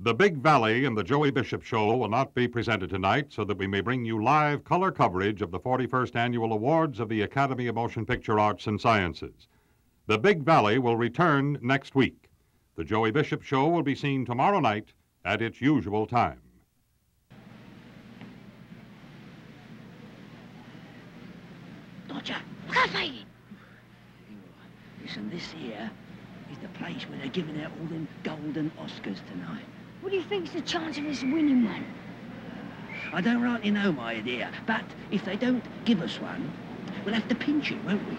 The Big Valley and the Joey Bishop Show will not be presented tonight so that we may bring you live color coverage of the 41st Annual Awards of the Academy of Motion Picture Arts and Sciences. The Big Valley will return next week. The Joey Bishop Show will be seen tomorrow night at its usual time. Dodger, look out, Maggie! Listen, this here is the place where they're giving out all them golden Oscars tonight. What do you think's the chance of us winning one? I don't rightly know, my dear, but if they don't give us one, we'll have to pinch it, won't we?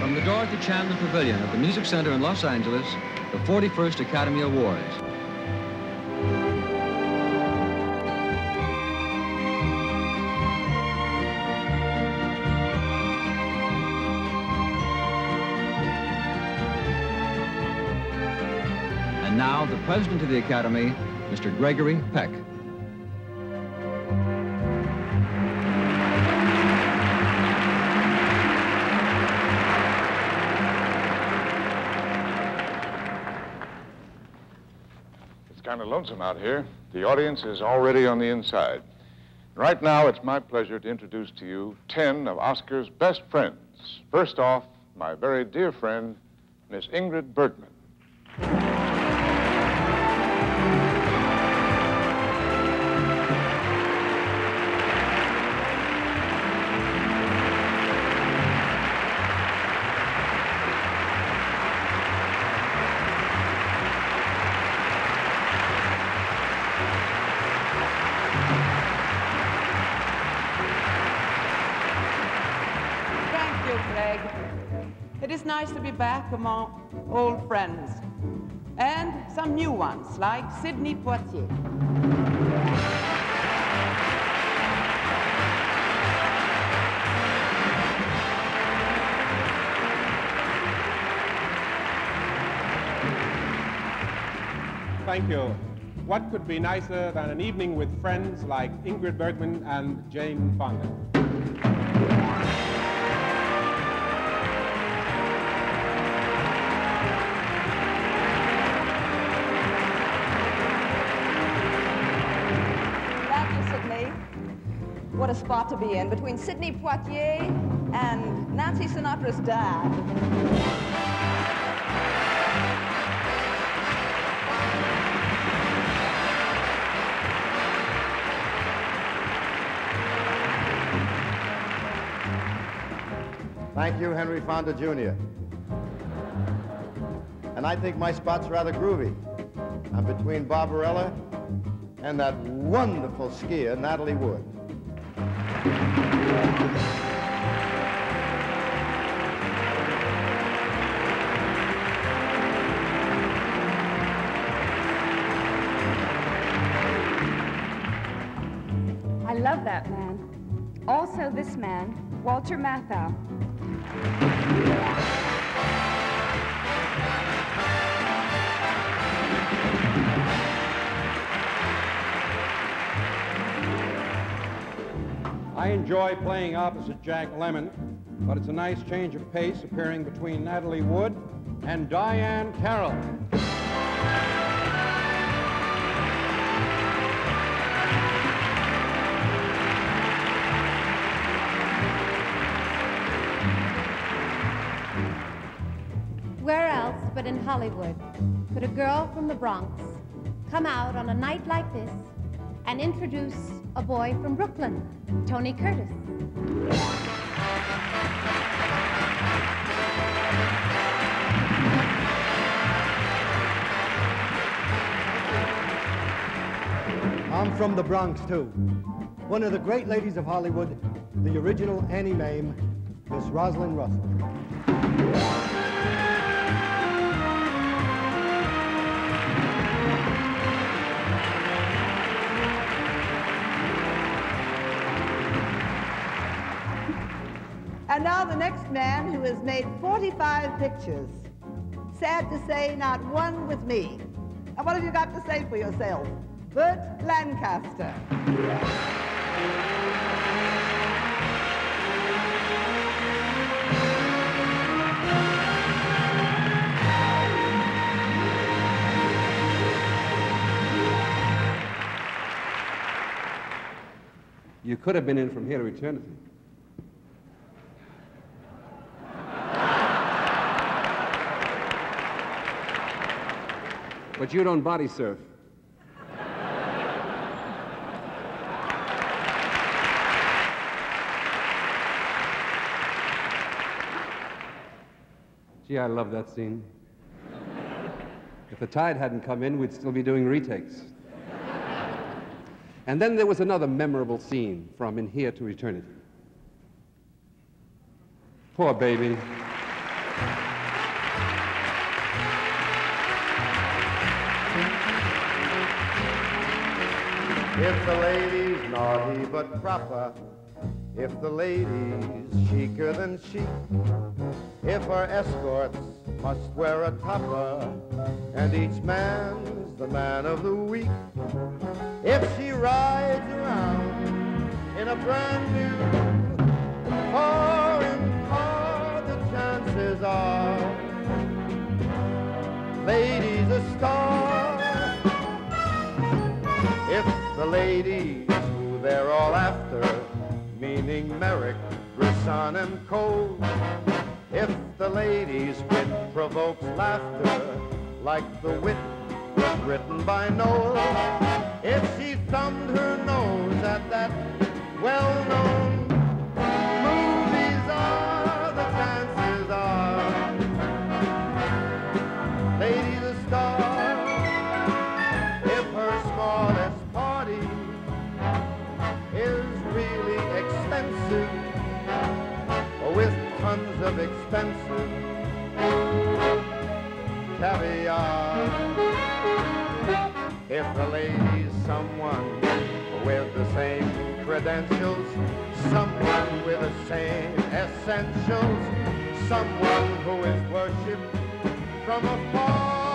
From the door of the Chandler Pavilion at the Music Center in Los Angeles, the 41st Academy Awards. Now, the president of the Academy, Mr. Gregory Peck. It's kind of lonesome out here. The audience is already on the inside. Right now, it's my pleasure to introduce to you 10 of Oscar's best friends. First off, my very dear friend, Miss Ingrid Bergman. Nice to be back among old friends and some new ones like Sidney Poitier. Thank you. What could be nicer than an evening with friends like Ingrid Bergman and Jane Fonda? What a spot to be in, between Sidney Poitier and Nancy Sinatra's dad. Thank you, Henry Fonda Jr. And I think my spot's rather groovy. I'm between Barbarella and that wonderful skier, Natalie Wood. I love that man. Also this man, Walter Matthau. I enjoy playing opposite Jack Lemmon, but it's a nice change of pace appearing between Natalie Wood and Diahann Carroll. Where else but in Hollywood could a girl from the Bronx come out on a night like this and introduce a boy from Brooklyn, Tony Curtis? I'm from the Bronx, too. One of the great ladies of Hollywood, the original Annie Mame, Miss Rosalind Russell. And now the next man who has made 45 pictures. Sad to say, not one with me. And what have you got to say for yourself? Burt Lancaster. You could have been in From Here to Eternity. But you don't body surf. Gee, I love that scene. If the tide hadn't come in, we'd still be doing retakes. And then there was another memorable scene from In Here to Eternity. Poor baby. If the lady's naughty but proper, if the lady's chicer than chic, if her escorts must wear a topper, and each man's the man of the week, if she rides around in a brand new foreign car, the chances are lady's a star. If the ladies who they're all after, meaning Merrick, Brisson, and Cole, if the ladies' wit provokes laughter, like the wit written by Noel, if she thumbed her nose at that well-known movies are, the chances are ladies a star. If her smallest party is really expensive, or with tons of expensive caviar, if the lady's someone with the same credentials, someone with the same essentials, someone who is worshipped from afar.